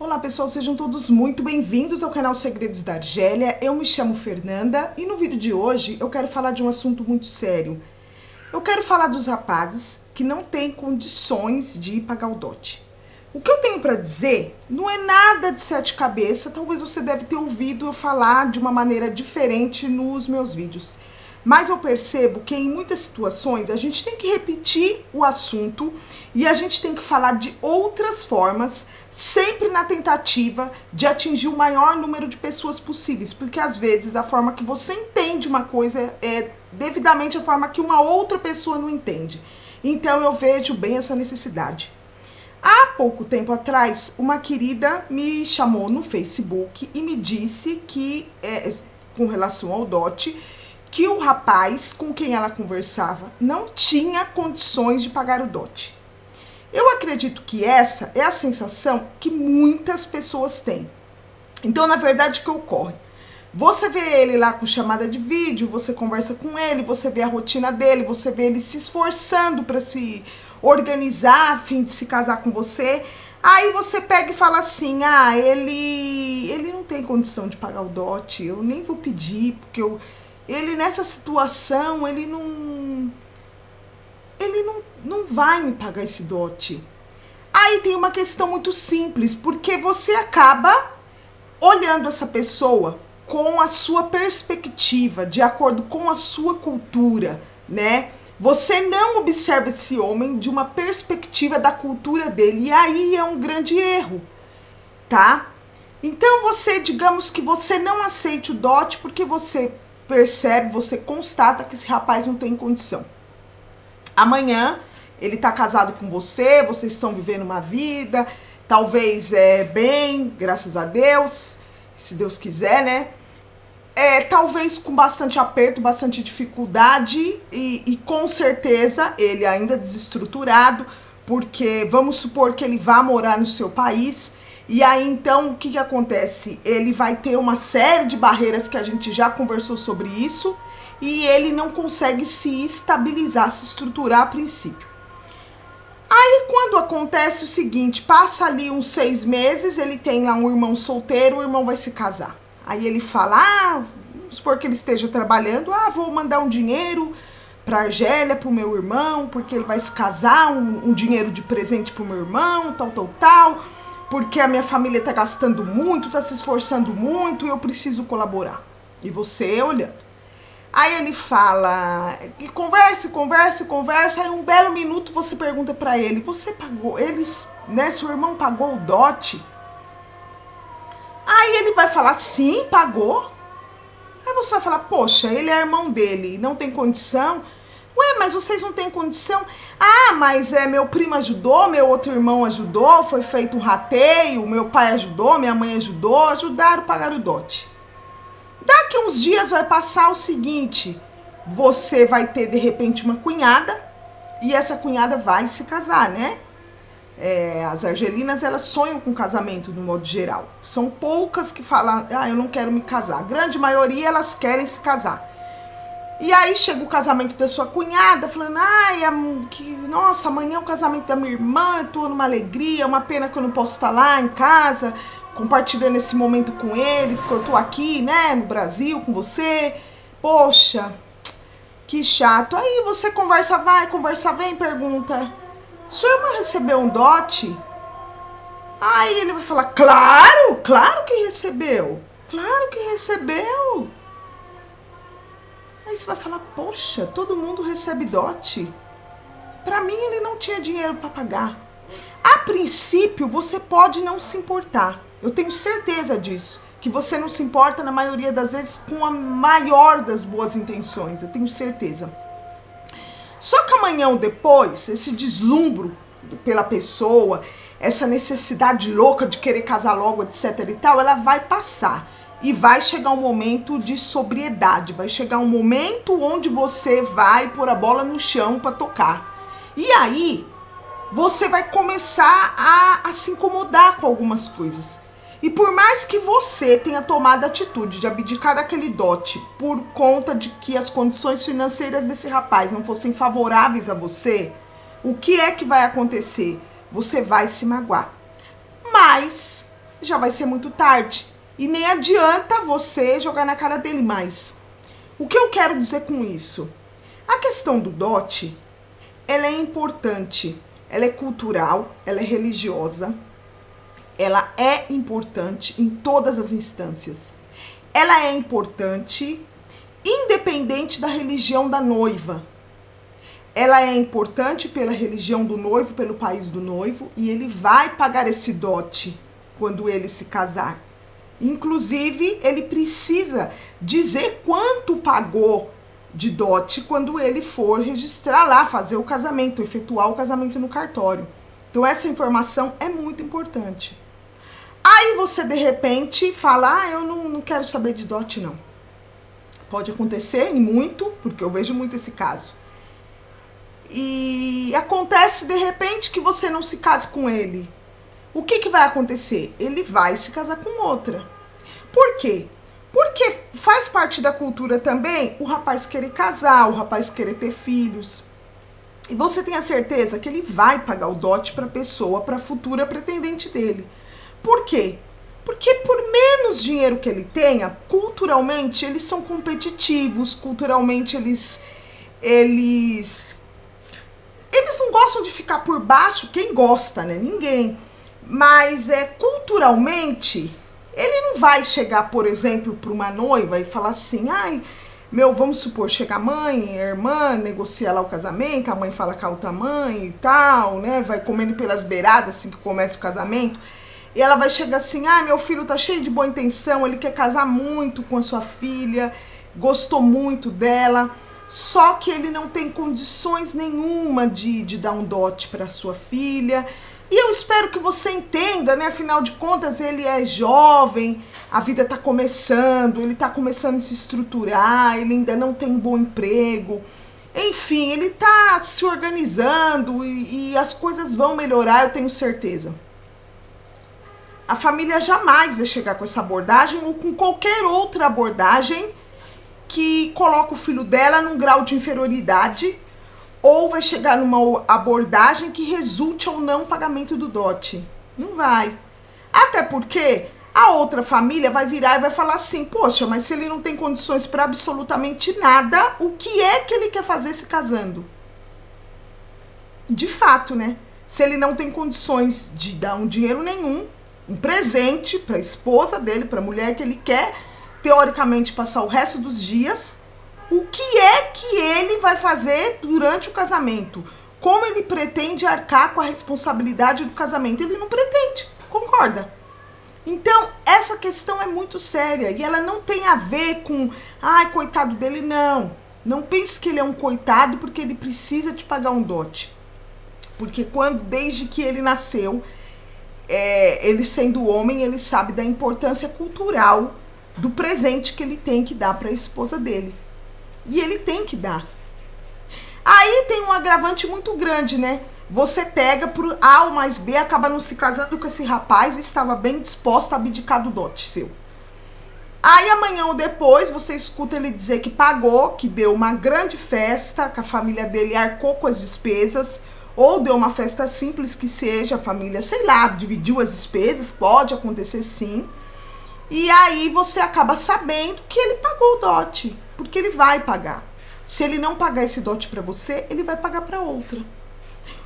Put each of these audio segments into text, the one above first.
Olá pessoal, sejam todos muito bem-vindos ao canal Segredos da Argélia. Eu me chamo Fernanda e no vídeo de hoje eu quero falar de um assunto muito sério. Eu quero falar dos rapazes que não têm condições de pagar o dote. O que eu tenho para dizer não é nada de sete cabeças, talvez você deve ter ouvido eu falar de uma maneira diferente nos meus vídeos. Mas eu percebo que em muitas situações a gente tem que repetir o assunto e a gente tem que falar de outras formas, sempre na tentativa de atingir o maior número de pessoas possíveis, porque às vezes a forma que você entende uma coisa é devidamente a forma que uma outra pessoa não entende. Então eu vejo bem essa necessidade. Há pouco tempo atrás, uma querida me chamou no Facebook e me disse que, com relação ao dote, que o rapaz com quem ela conversava não tinha condições de pagar o dote. Eu acredito que essa é a sensação que muitas pessoas têm. Então, na verdade, o que ocorre? Você vê ele lá com chamada de vídeo, você conversa com ele, você vê a rotina dele, você vê ele se esforçando para se organizar a fim de se casar com você. Aí você pega e fala assim, ah, ele não tem condição de pagar o dote, eu nem vou pedir, porque eu... Ele nessa situação, ele não vai me pagar esse dote. Aí tem uma questão muito simples, porque você acaba olhando essa pessoa com a sua perspectiva, de acordo com a sua cultura, né? Você não observa esse homem de uma perspectiva da cultura dele, e aí é um grande erro, tá? Então você, digamos que você não aceite o dote porque você... percebe, você constata que esse rapaz não tem condição. Amanhã ele tá casado com você, vocês estão vivendo uma vida, talvez bem, graças a Deus, se Deus quiser, né? Talvez com bastante aperto, bastante dificuldade e com certeza ele ainda desestruturado, porque vamos supor que ele vá morar no seu país. E aí, então, o que acontece? Ele vai ter uma série de barreiras que a gente já conversou sobre isso e ele não consegue se estabilizar, se estruturar a princípio. Aí, quando acontece o seguinte, passa ali uns 6 meses, ele tem lá um irmão solteiro, o irmão vai se casar. Aí ele fala, ah, vamos supor que ele esteja trabalhando, ah, vou mandar um dinheiro pra Argélia, pro meu irmão, porque ele vai se casar, um dinheiro de presente pro meu irmão, tal, tal, tal... porque a minha família tá gastando muito, tá se esforçando muito, e eu preciso colaborar. E você olhando. Aí ele fala, e conversa, aí um belo minuto você pergunta pra ele, você pagou, eles, né, seu irmão pagou o dote? Aí ele vai falar, sim, pagou. Aí você vai falar, poxa, ele é irmão dele, não tem condição... Ué, mas vocês não têm condição? Ah, mas meu primo ajudou, meu outro irmão ajudou, foi feito um rateio, meu pai ajudou, minha mãe ajudou, ajudaram a pagar o dote. Daqui uns dias vai passar o seguinte, você vai ter de repente uma cunhada e essa cunhada vai se casar, né? As argelinas, elas sonham com casamento no modo geral. São poucas que falam, ah, eu não quero me casar. A grande maioria, elas querem se casar. E aí chega o casamento da sua cunhada, falando, ai, nossa, amanhã é o casamento da minha irmã, eu tô numa alegria, é uma pena que eu não posso estar lá em casa, compartilhando esse momento com ele, porque eu tô aqui, né, no Brasil, com você. Poxa, que chato. Aí você conversa, vai, conversa, vem, pergunta, sua irmã recebeu um dote? Aí ele vai falar, claro, claro que recebeu, claro que recebeu. Aí você vai falar, poxa, todo mundo recebe dote. Pra mim ele não tinha dinheiro pra pagar. A princípio você pode não se importar. Eu tenho certeza disso. Que você não se importa na maioria das vezes com a maior das boas intenções. Eu tenho certeza. Só que amanhã ou depois, esse deslumbro pela pessoa, essa necessidade louca de querer casar logo, etc e tal, ela vai passar. E vai chegar um momento de sobriedade, vai chegar um momento onde você vai pôr a bola no chão para tocar. E aí, você vai começar a se incomodar com algumas coisas. E por mais que você tenha tomado a atitude de abdicar daquele dote por conta de que as condições financeiras desse rapaz não fossem favoráveis a você, o que é que vai acontecer? Você vai se magoar. Mas... já vai ser muito tarde. E nem adianta você jogar na cara dele mais. O que eu quero dizer com isso? A questão do dote, ela é importante, ela é cultural, ela é religiosa, ela é importante em todas as instâncias. Ela é importante independente da religião da noiva. Ela é importante pela religião do noivo, pelo país do noivo, e ele vai pagar esse dote quando ele se casar. Inclusive, ele precisa dizer quanto pagou de dote quando ele for registrar lá, fazer o casamento, efetuar o casamento no cartório. Então essa informação é muito importante. Aí você de repente fala, ah, eu não quero saber de dote não. Pode acontecer, muito, porque eu vejo muito esse caso. E acontece de repente que você não se case com ele. O que que vai acontecer? Ele vai se casar com outra. Por quê? Porque faz parte da cultura também o rapaz querer casar, o rapaz querer ter filhos. E você tem a certeza que ele vai pagar o dote para a pessoa, para a futura pretendente dele. Por quê? Porque por menos dinheiro que ele tenha, culturalmente eles são competitivos, culturalmente eles não gostam de ficar por baixo, quem gosta, né? Ninguém. Mas culturalmente, ele não vai chegar, por exemplo, para uma noiva e falar assim, ai, meu, vamos supor, chega a mãe, a irmã, negocia lá o casamento, a mãe fala com a outra mãe e tal, né? Vai comendo pelas beiradas assim que começa o casamento. E ela vai chegar assim, ai, meu filho tá cheio de boa intenção, ele quer casar muito com a sua filha, gostou muito dela, só que ele não tem condições nenhuma de dar um dote para sua filha. E eu espero que você entenda, né? Afinal de contas, ele é jovem, a vida tá começando, ele tá começando a se estruturar, ele ainda não tem um bom emprego. Enfim, ele tá se organizando e as coisas vão melhorar, eu tenho certeza. A família jamais vai chegar com essa abordagem ou com qualquer outra abordagem que coloca o filho dela num grau de inferioridade, ou vai chegar numa abordagem que resulte ao não pagamento do dote. Não vai. Até porque a outra família vai virar e vai falar assim, poxa, mas se ele não tem condições para absolutamente nada, o que é que ele quer fazer se casando? De fato, né? Se ele não tem condições de dar um dinheiro nenhum, um presente para a esposa dele, para a mulher que ele quer, teoricamente, passar o resto dos dias, o que é que ele vai fazer durante o casamento? Como ele pretende arcar com a responsabilidade do casamento? Ele não pretende, concorda? Então, essa questão é muito séria e ela não tem a ver com, ai, coitado dele, não. Não pense que ele é um coitado porque ele precisa te pagar um dote. Porque desde que ele nasceu, ele sendo homem, ele sabe da importância cultural do presente que ele tem que dar para a esposa dele. E ele tem que dar. Aí tem um agravante muito grande, né? Você pega por A ou mais B, acaba não se casando com esse rapaz e estava bem disposta a abdicar do dote seu. Aí amanhã ou depois você escuta ele dizer que pagou, que deu uma grande festa, que a família dele arcou com as despesas, ou deu uma festa simples que seja, a família, sei lá, dividiu as despesas, pode acontecer sim. E aí você acaba sabendo que ele pagou o dote, porque ele vai pagar. Se ele não pagar esse dote para você, ele vai pagar para outra.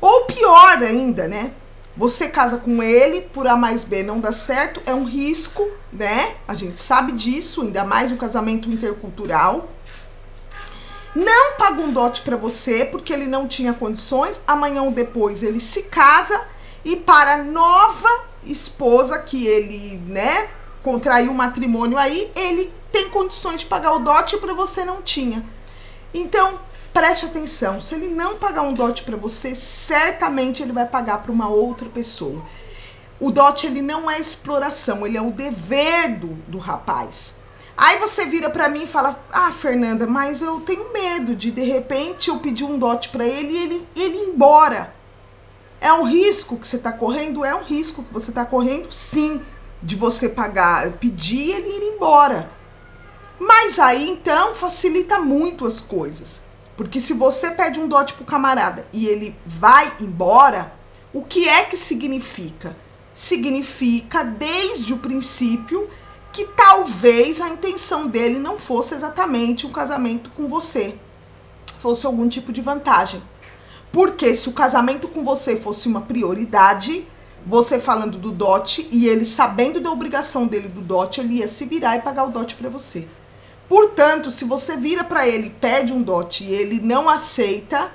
Ou pior ainda, né? Você casa com ele, por A mais B não dá certo, é um risco, né? A gente sabe disso, ainda mais no casamento intercultural. Não paga um dote para você, porque ele não tinha condições, amanhã ou depois ele se casa e para a nova esposa que ele, né, contraiu o matrimônio aí, ele tem condições de pagar o dote e para você não tinha. Então, preste atenção, se ele não pagar um dote para você, certamente ele vai pagar para uma outra pessoa. O dote, ele não é exploração, ele é o dever do rapaz. Aí você vira para mim e fala, ah, Fernanda, mas eu tenho medo de repente, eu pedir um dote para ele e ele ir embora. É um risco que você está correndo? É um risco que você está correndo, sim, de você pagar, pedir e ele ir embora. Mas aí, então, facilita muito as coisas. Porque se você pede um dote pro camarada e ele vai embora, o que é que significa? significa desde o princípio que talvez a intenção dele não fosse exatamente um casamento com você, fosse algum tipo de vantagem. Porque se o casamento com você fosse uma prioridade, você falando do dote e ele sabendo da obrigação dele do dote, ele ia se virar e pagar o dote pra você. Portanto, se você vira pra ele e pede um dote e ele não aceita,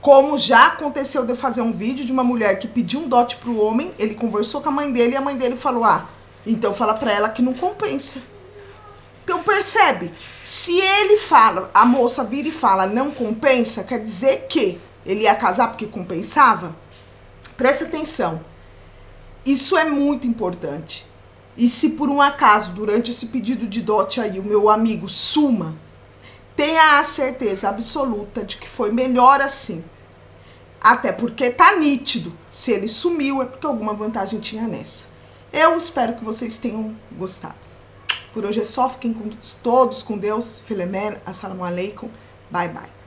como já aconteceu de eu fazer um vídeo de uma mulher que pediu um dote pro homem, ele conversou com a mãe dele e a mãe dele falou, ah, então fala pra ela que não compensa. Então percebe, se ele fala, a moça vira e fala não compensa, quer dizer que ele ia casar porque compensava? Presta atenção, isso é muito importante. E se por um acaso, durante esse pedido de dote aí, o meu amigo suma, tenha a certeza absoluta de que foi melhor assim. Até porque tá nítido, se ele sumiu é porque alguma vantagem tinha nessa. Eu espero que vocês tenham gostado. Por hoje é só, fiquem todos com Deus. Filemena, assalamu alaikum, bye bye.